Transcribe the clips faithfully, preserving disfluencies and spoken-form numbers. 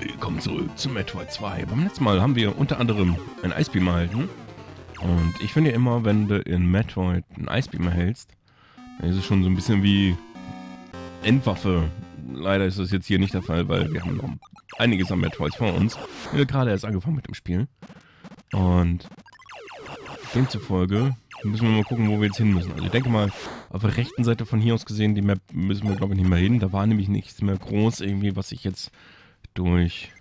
Willkommen zurück zu Metroid zwei. Beim letzten Mal haben wir unter anderem ein Icebeam erhalten. Und ich finde ja immer, wenn du in Metroid ein Icebeam erhältst, dann ist es schon so ein bisschen wie Endwaffe. Leider ist das jetzt hier nicht der Fall, weil wir haben noch einiges an Metroids vor uns. Wir haben gerade erst angefangen mit dem Spiel. Und demzufolge müssen wir mal gucken, wo wir jetzt hin müssen. Also ich denke mal, auf der rechten Seite von hier aus gesehen, die Map müssen wir glaube ich nicht mehr hin. Da war nämlich nichts mehr groß irgendwie, was ich jetzt durch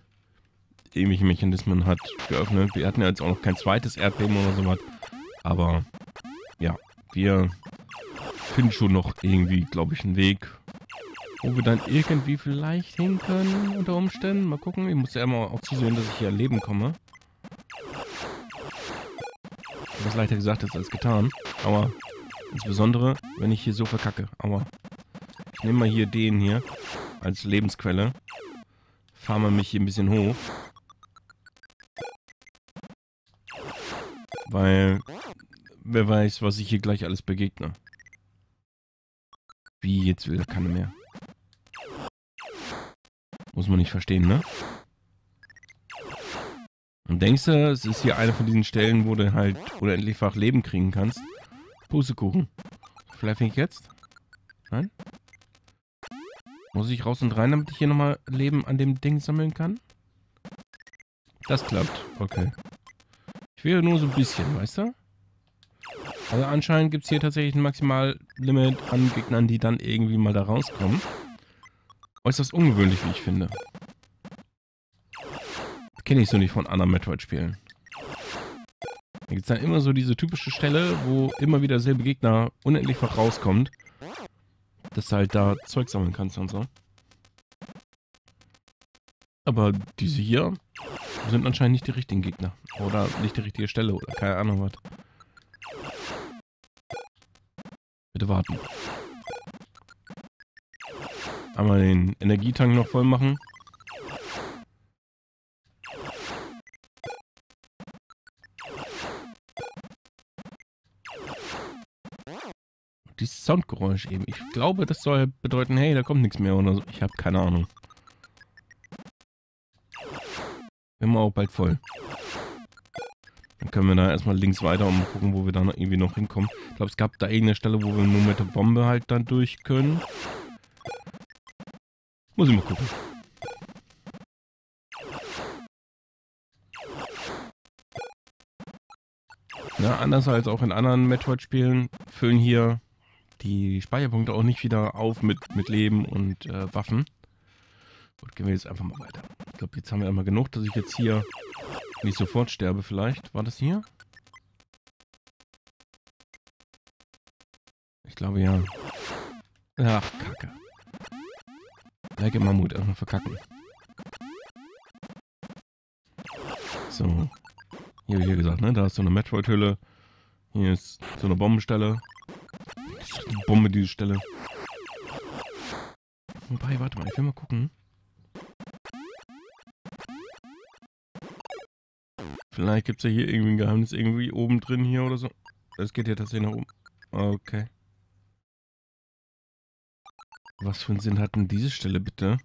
ähnliche Mechanismen hat geöffnet. Wir hatten ja jetzt auch noch kein zweites Airbeam oder so was. Aber ja, wir finden schon noch irgendwie, glaube ich, einen Weg, wo wir dann irgendwie vielleicht hin können unter Umständen. Mal gucken. Ich muss ja immer auch zusehen, dass ich hier an Leben komme. Was leichter gesagt ist als getan. Aber insbesondere, wenn ich hier so verkacke. Aber ich nehme mal hier den hier als Lebensquelle. Fahren wir mich hier ein bisschen hoch. Weil, wer weiß, was ich hier gleich alles begegne. Wie, jetzt will da keiner mehr. Muss man nicht verstehen, ne? Und denkst du, es ist hier eine von diesen Stellen, wo du halt unendlichfach Leben kriegen kannst? Pustekuchen. Vielleicht ich jetzt? Nein? Muss ich raus und rein, damit ich hier nochmal Leben an dem Ding sammeln kann? Das klappt. Okay. Ich wäre nur so ein bisschen, weißt du? Also anscheinend gibt es hier tatsächlich ein Maximallimit an Gegnern, die dann irgendwie mal da rauskommen. Äußerst ungewöhnlich, wie ich finde. Kenne ich so nicht von anderen Metroid-Spielen. Da gibt es dann immer so diese typische Stelle, wo immer wieder derselbe Gegner unendlichfach rauskommt. Dass du halt da Zeug sammeln kannst und so. Aber diese hier sind anscheinend nicht die richtigen Gegner. Oder nicht die richtige Stelle oder keine Ahnung was. Bitte warten. Einmal den Energietank noch voll machen. Dieses Soundgeräusch eben. Ich glaube, das soll bedeuten, hey, da kommt nichts mehr oder so. Ich habe keine Ahnung. Wenn wir auch bald voll. Dann können wir da erstmal links weiter und mal gucken, wo wir da noch irgendwie noch hinkommen. Ich glaube, es gab da irgendeine Stelle, wo wir nur mit der Bombe halt dann durch können. Muss ich mal gucken. Na, anders als auch in anderen Metroid-Spielen füllen hier die Speicherpunkte auch nicht wieder auf mit, mit Leben und äh, Waffen. Gut, gehen wir jetzt einfach mal weiter. Ich glaube, jetzt haben wir einmal genug, dass ich jetzt hier nicht sofort sterbe vielleicht. War das hier? Ich glaube ja. Ach, Kacke. Lecker Mammut, erstmal verkacken. So. Hier habe ich ja gesagt, ne? Da ist so eine Metroid-Hülle. Hier ist so eine Bombenstelle. Eine Bombe, diese Stelle. Wobei, warte mal, ich will mal gucken. Vielleicht gibt es ja hier irgendwie ein Geheimnis irgendwie oben drin hier oder so. Das geht ja tatsächlich nach oben. Okay. Was für einen Sinn hat denn diese Stelle, bitte?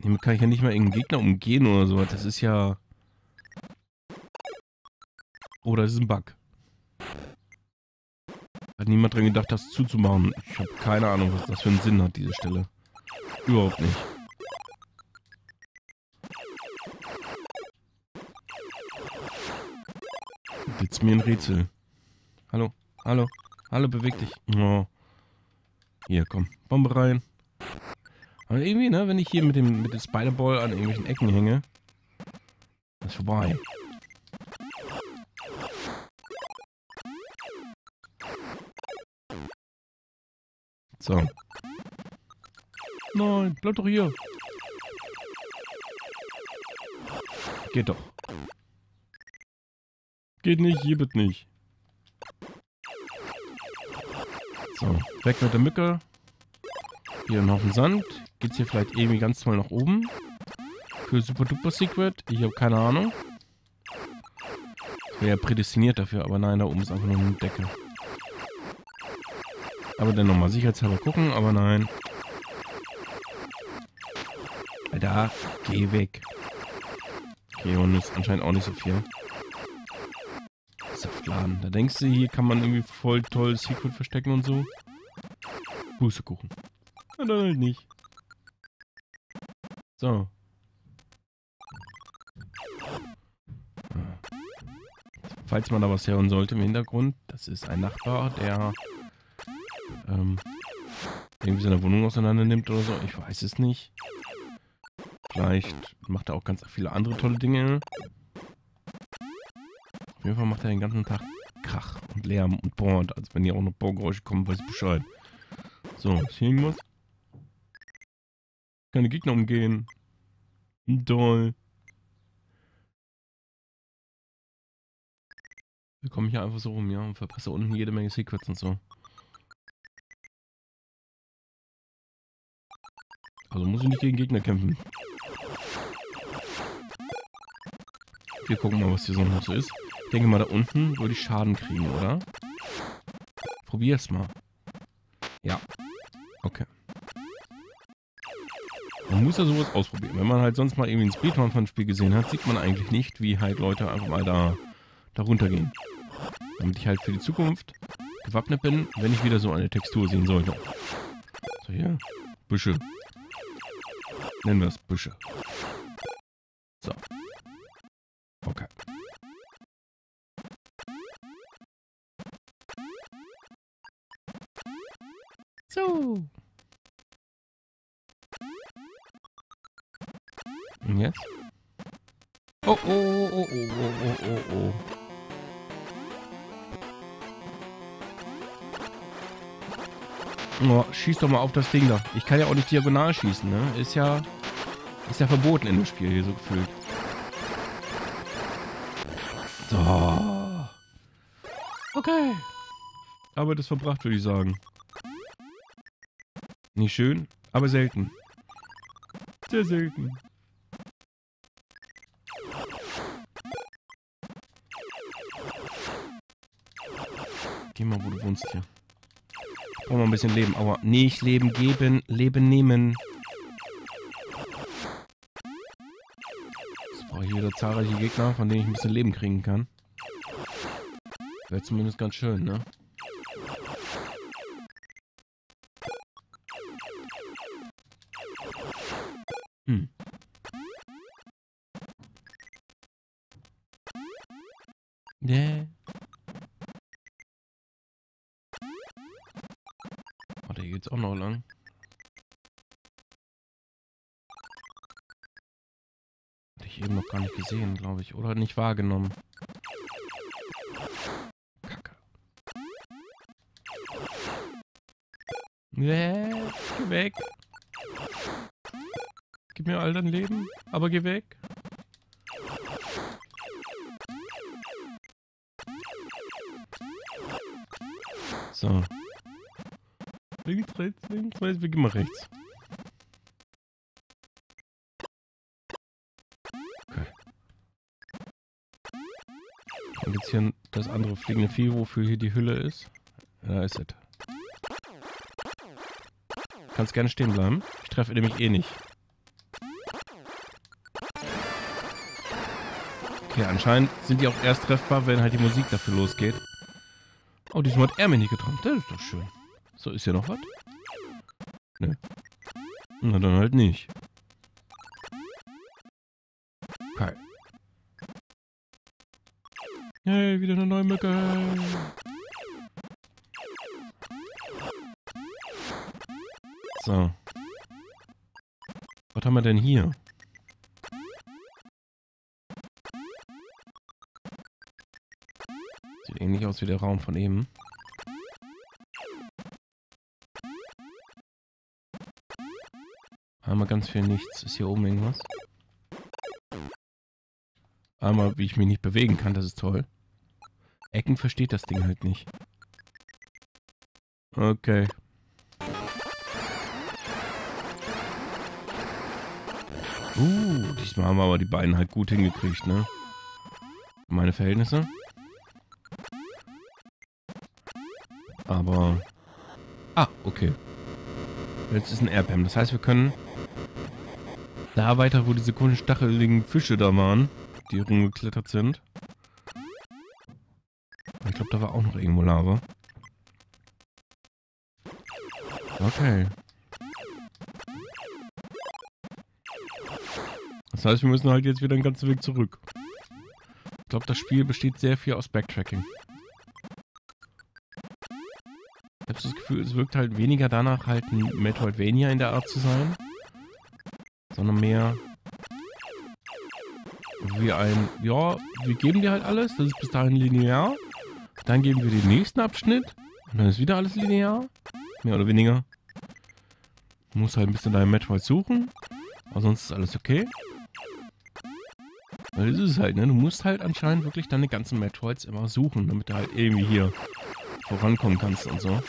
Hier kann ich ja nicht mal irgendeinen Gegner umgehen oder so. Das ist ja... Oder ist es ein Bug? Hat niemand dran gedacht, das zuzumachen. Ich habe keine Ahnung, was das für einen Sinn hat, diese Stelle. Überhaupt nicht. Jetzt mir ein Rätsel. Hallo, hallo, hallo, beweg dich. Oh. Hier, komm, Bombe rein. Aber irgendwie, ne, wenn ich hier mit dem, mit dem Spiderball an irgendwelchen Ecken hänge, ist vorbei. So. Nein, bleib doch hier. Geht doch. Geht nicht, hier wird nicht. So, weg mit der Mücke. Hier einen Haufen Sand. Geht's hier vielleicht irgendwie ganz toll nach oben? Für Super Duper Secret? Ich habe keine Ahnung. Ich wäre ja prädestiniert dafür, aber nein, da oben ist einfach nur eine Decke. Aber dann nochmal sicherheitshalber gucken, aber nein. Alter, geh weg. Okay, und ist anscheinend auch nicht so viel. Saftladen. Da denkst du, hier kann man irgendwie voll toll Secret verstecken und so. Pustekuchen. Und dann halt nicht. So. Falls man da was hören sollte im Hintergrund, das ist ein Nachbar, der ähm, irgendwie seine Wohnung auseinander nimmt oder so. Ich weiß es nicht. Vielleicht macht er auch ganz viele andere tolle Dinge. Auf jeden Fall macht er den ganzen Tag Krach und Lärm und Board. Also wenn hier auch noch Baugeräusche kommen, weiß ich Bescheid. So, ist hier irgendwas? Keine Gegner umgehen. Doll. Wir kommen hier einfach so rum, ja, und verpasse unten jede Menge Secrets und so. Also muss ich nicht gegen Gegner kämpfen. Wir gucken mal, was hier so noch so ist. Ich denke mal, da unten würde ich Schaden kriegen, oder? Probier's mal. Ja. Okay. Man muss ja sowas ausprobieren. Wenn man halt sonst mal irgendwie ein Speedrun von Spiel gesehen hat, sieht man eigentlich nicht, wie halt Leute einfach mal da, da runtergehen. Damit ich halt für die Zukunft gewappnet bin, wenn ich wieder so eine Textur sehen sollte. So, hier. Büsche. Nennen wir es Büsche. So. Okay. So. Und jetzt? Oh, oh, oh, oh, oh, oh, oh, oh. Oh, schieß doch mal auf das Ding da. Ich kann ja auch nicht diagonal schießen, ne? Ist ja... Ist ja verboten in dem Spiel hier so gefühlt. So. Okay. Arbeit ist verbracht, würde ich sagen. Nicht schön, aber selten. Sehr selten. Geh mal, wo du wohnst hier. Brauchen wir ein bisschen Leben, aber nicht Leben geben, Leben nehmen. Jetzt brauche ich wieder zahlreiche Gegner, von denen ich ein bisschen Leben kriegen kann. Wäre zumindest ganz schön, ne? Hm. Yeah. Warte, hier geht's auch noch lang. Hatte ich eben noch gar nicht gesehen, glaube ich. Oder nicht wahrgenommen. Kacke. Nee, geh weg. Gib mir all dein Leben, aber geh weg. So. Links, rechts, links, rechts, wir gehen mal rechts. Okay. Und jetzt hier das andere fliegende Vieh, wofür hier die Hülle ist. Da ist es. Kannst gerne stehen bleiben. Ich treffe nämlich eh nicht. Okay, anscheinend sind die auch erst treffbar, wenn halt die Musik dafür losgeht. Oh, diesmal hat er mich nicht getroffen. Das ist doch schön. So, ist hier noch was? Ne. Na dann halt nicht. Okay. Hey, wieder eine neue Mücke. So. Was haben wir denn hier? Sieht ähnlich aus wie der Raum von eben. Einmal ganz viel nichts. Ist hier oben irgendwas? Einmal, wie ich mich nicht bewegen kann, das ist toll. Ecken versteht das Ding halt nicht. Okay. Uh, diesmal haben wir aber die beiden halt gut hingekriegt, ne? Meine Verhältnisse. Aber... Ah, okay. Jetzt ist ein Airbeam. Das heißt, wir können Da weiter, wo diese komischen stacheligen Fische da waren, die rumgeklettert sind. Ich glaube, da war auch noch irgendwo Lava. Okay. Das heißt, wir müssen halt jetzt wieder den ganzen Weg zurück. Ich glaube, das Spiel besteht sehr viel aus Backtracking. Ich habe das Gefühl, es wirkt halt weniger danach, halt ein Metroidvania in der Art zu sein, sondern mehr wie ein, ja, wir geben dir halt alles, das ist bis dahin linear, dann geben wir den nächsten Abschnitt und dann ist wieder alles linear, mehr oder weniger. Du musst halt ein bisschen dein Metroid suchen, aber sonst ist alles okay. Weil das ist es halt, ne? Du musst halt anscheinend wirklich deine ganzen Metroids immer suchen, damit du halt irgendwie hier vorankommen kannst und so.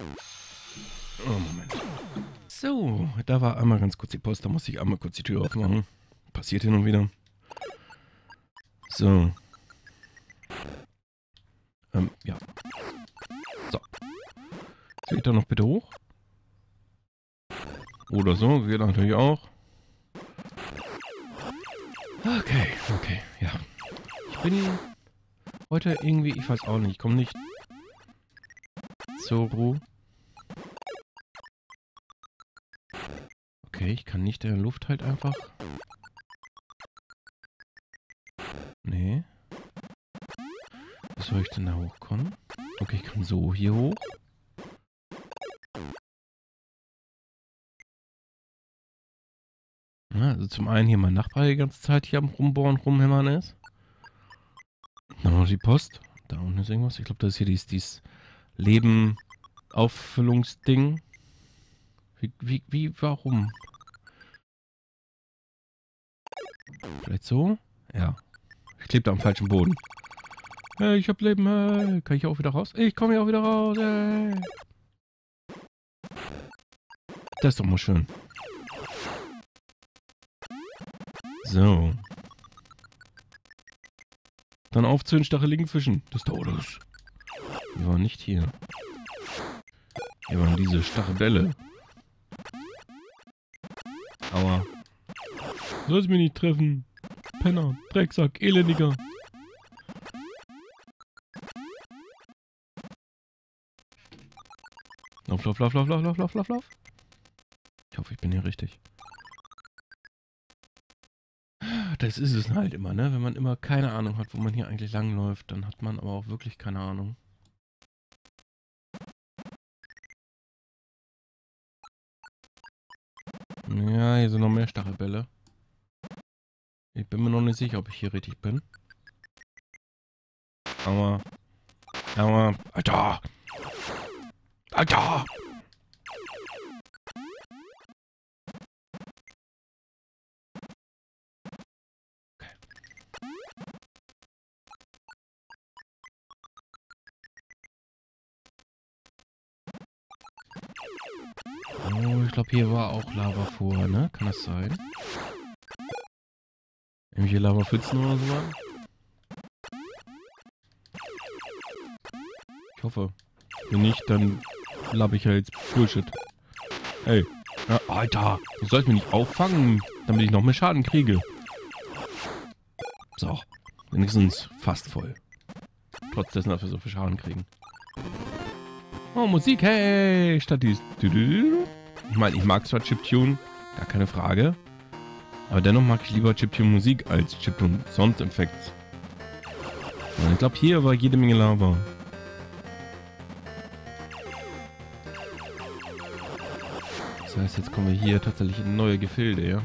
Oh, Moment. So, da war einmal ganz kurz die Post, da musste ich einmal kurz die Tür aufmachen. Passiert hin und wieder. So. Ähm, ja. So. Geht da noch bitte hoch? Oder so, geht natürlich auch. Okay, okay, ja. Ich bin heute irgendwie, ich weiß auch nicht, ich komme nicht zur Ruhe. Okay, ich kann nicht in der Luft halt einfach. Nee. Wie soll ich denn da hochkommen? Okay, ich kann so hier hoch. Ja, also zum einen hier mein Nachbar die ganze Zeit hier am Rumbohren, Rumhämmern ist. Dann noch die Post. Da unten ist irgendwas. Ich glaube, das ist hier dieses, dieses Leben-Auffüllungsding. Wie, wie, wie, warum? Vielleicht so? Ja. Ich klebe da am falschen Boden. Hey, ich hab Leben, hey. Kann ich hier auch wieder raus? Ich komme hier auch wieder raus, hey. Das ist doch mal schön. So. Dann auf zu den stacheligen Fischen. Das dauert es. Wir waren nicht hier. Hier waren diese Stachelbälle. Aua. Du sollst mich nicht treffen. Penner, Drecksack, Elendiger. Lauf, lauf, lauf, lauf, lauf, lauf, lauf, lauf. Ich hoffe, ich bin hier richtig. Das ist es halt immer, ne? Wenn man immer keine Ahnung hat, wo man hier eigentlich langläuft, dann hat man aber auch wirklich keine Ahnung. Ja, hier sind noch mehr Stachelbälle. Ich bin mir noch nicht sicher, ob ich hier richtig bin. Aber... Aber... Alter! Alter! Oh, ich glaube, hier war auch Lava vor, ne? Kann das sein? Irgendwelche Lavapfützen oder so? Ich hoffe. Wenn nicht, dann labbe ich ja jetzt Bullshit. Ey. Na, Alter, du sollst mich nicht auffangen, damit ich noch mehr Schaden kriege. So. Wenigstens fast voll. Trotz dessen, dass wir so viel Schaden kriegen. Oh, Musik, hey! Statt dieses... Ich meine, ich mag zwar Chiptune, gar keine Frage. Aber dennoch mag ich lieber Chiptune-Musik als Chiptune-Sound-Effekts. Ich glaube, hier war jede Menge Lava. Das heißt, jetzt kommen wir hier tatsächlich in neue Gefilde, ja?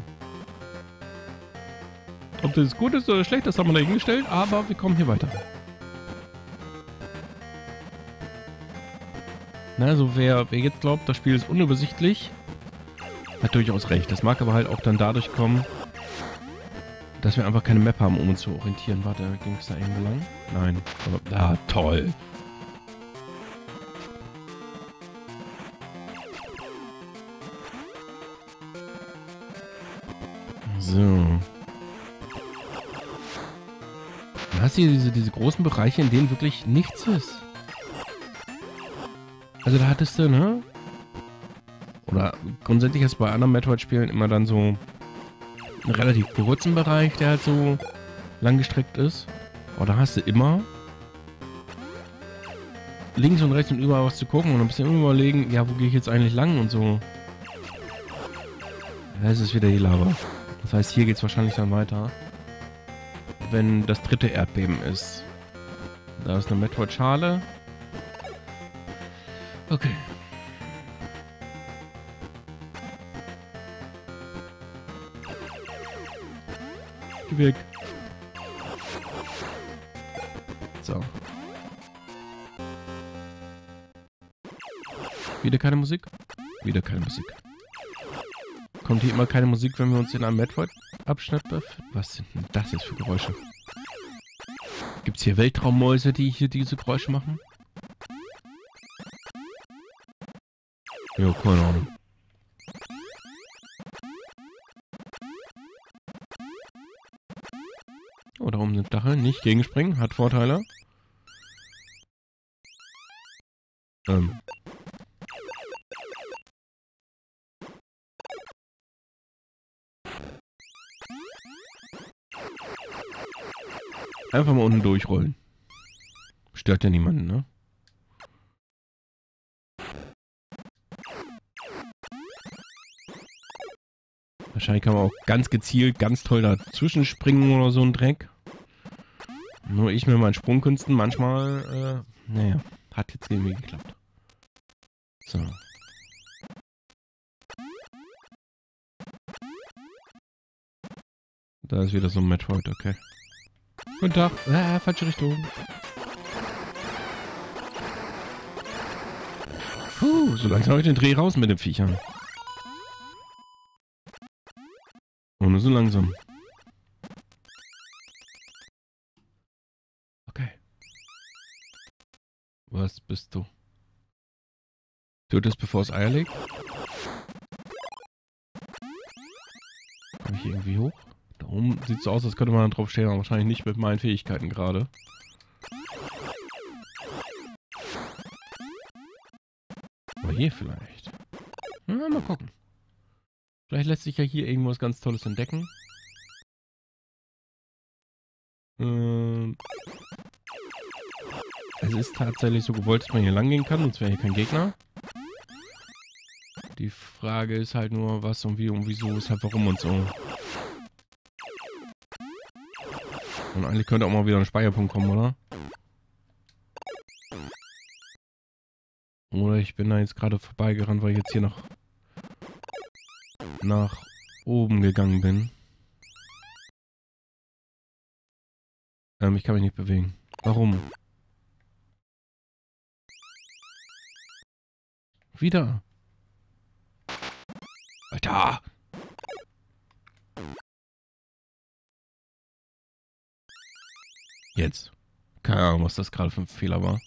Ob das gut ist oder schlecht, das haben wir da hingestellt, aber wir kommen hier weiter. Also wer, wer jetzt glaubt, das Spiel ist unübersichtlich, hat durchaus recht. Das mag aber halt auch dann dadurch kommen, dass wir einfach keine Map haben, um uns zu orientieren. Warte, ging es da irgendwo lang? Nein. Ah, toll. So. Du hast hier diese, diese großen Bereiche, in denen wirklich nichts ist. Also da hattest du, ne? Oder grundsätzlich ist bei anderen Metroid-Spielen immer dann so einen relativ kurzen Bereich, der halt so langgestreckt ist. Aber da hast du immer links und rechts und überall was zu gucken und ein bisschen überlegen, ja, wo gehe ich jetzt eigentlich lang und so. Da ist es wieder die Lava. Das heißt, hier geht es wahrscheinlich dann weiter, wenn das dritte Erdbeben ist. Da ist eine Metroid-Schale. Okay. Geh weg. So. Wieder keine Musik? Wieder keine Musik. Kommt hier immer keine Musik, wenn wir uns in einem Metroid-Abschnitt befinden? Was sind denn das jetzt für Geräusche? Gibt es hier Weltraummäuse, die hier diese Geräusche machen? Jo, keine Ahnung. Oh, da oben sind Dacheln. Nicht gegenspringen, hat Vorteile. Ähm. Einfach mal unten durchrollen. Stört ja niemanden, ne? Wahrscheinlich kann man auch ganz gezielt, ganz toll dazwischen springen oder so ein Dreck. Nur ich mit meinen Sprungkünsten manchmal, äh, naja, hat jetzt irgendwie geklappt. So. Da ist wieder so ein Metroid, okay. Guten Tag. Ah, falsche Richtung. Puh, so langsam habe ich den Dreh raus mit den Viechern. Und nur so langsam. Okay. Was bist du? Tötest, bevor es Eier legt? Komm ich hier irgendwie hoch? Da oben sieht so aus, als könnte man drauf stehen, aber wahrscheinlich nicht mit meinen Fähigkeiten gerade. Aber hier vielleicht. Na, mal gucken. Vielleicht lässt sich ja hier irgendwas ganz Tolles entdecken. Ähm, es ist tatsächlich so gewollt, dass man hier lang gehen kann, sonst wäre hier kein Gegner. Die Frage ist halt nur, was und wie und wieso, weshalb, warum und so. Und eigentlich könnte auch mal wieder ein Speicherpunkt kommen, oder? Oder ich bin da jetzt gerade vorbeigerannt, weil ich jetzt hier noch nach oben gegangen bin. Ähm, ich kann mich nicht bewegen. Warum? Wieder. Alter! Jetzt. Keine Ahnung, was das gerade für ein Fehler war.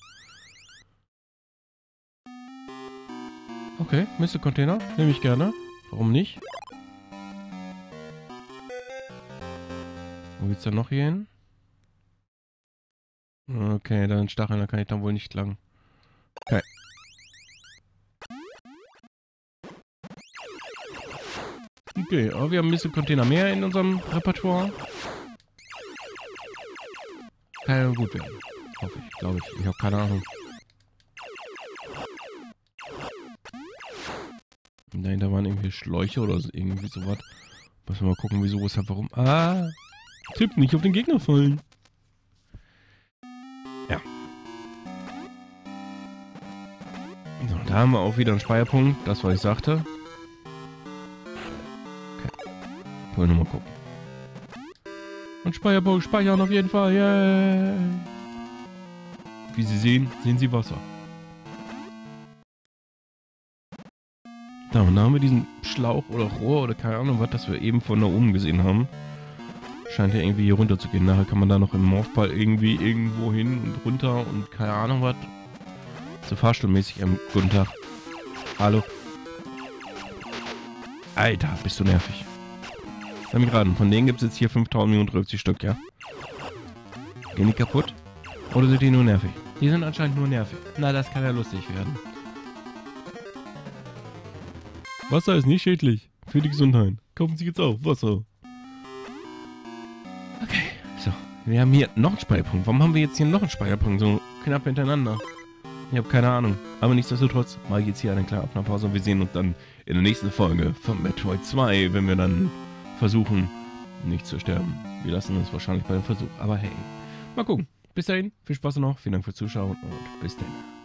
Okay, Mist Container, nehme ich gerne. Warum nicht? Wo geht's denn noch hier hin? Okay, dann Stacheln, da kann ich dann wohl nicht lang. Okay. Okay, aber wir haben ein bisschen Container mehr in unserem Repertoire. Kann ja gut werden. Hoffe ich, glaube ich. Ich habe keine Ahnung. Nein, da waren irgendwie Schläuche oder so, irgendwie sowas. Müssen wir mal gucken, wieso, weshalb, warum. Ah! Tipp, nicht auf den Gegner fallen. Ja. So, da haben wir auch wieder einen Speicherpunkt. Das, was ich sagte. Okay. Wollen wir mal gucken. Und Spiderball speichern auf jeden Fall. Yeah. Wie Sie sehen, sehen Sie Wasser. Da, und da haben wir diesen Schlauch oder Rohr oder keine Ahnung was, das wir eben von da oben gesehen haben. Scheint ja irgendwie hier runter zu gehen. Nachher kann man da noch im Morphball irgendwie irgendwo hin und runter und keine Ahnung was. So fahrstuhlmäßig am guten Tag. Hallo. Alter, bist du nervig. Lass mich raten, von denen gibt es jetzt hier fünftausendfünfzig Stück, ja? Gehen die kaputt? Oder sind die nur nervig? Die sind anscheinend nur nervig. Na, das kann ja lustig werden. Wasser ist nicht schädlich für die Gesundheit. Kaufen Sie jetzt auch Wasser. Okay, so. Wir haben hier noch einen Speicherpunkt. Warum haben wir jetzt hier noch einen Speicherpunkt? So knapp hintereinander. Ich habe keine Ahnung. Aber nichtsdestotrotz mache ich jetzt hier eine kleine Abnahmepause und wir sehen uns dann in der nächsten Folge von Metroid zwei, wenn wir dann versuchen, nicht zu sterben. Wir lassen uns wahrscheinlich bei dem Versuch. Aber hey, mal gucken. Bis dahin, viel Spaß noch, vielen Dank fürs Zuschauen und bis dann.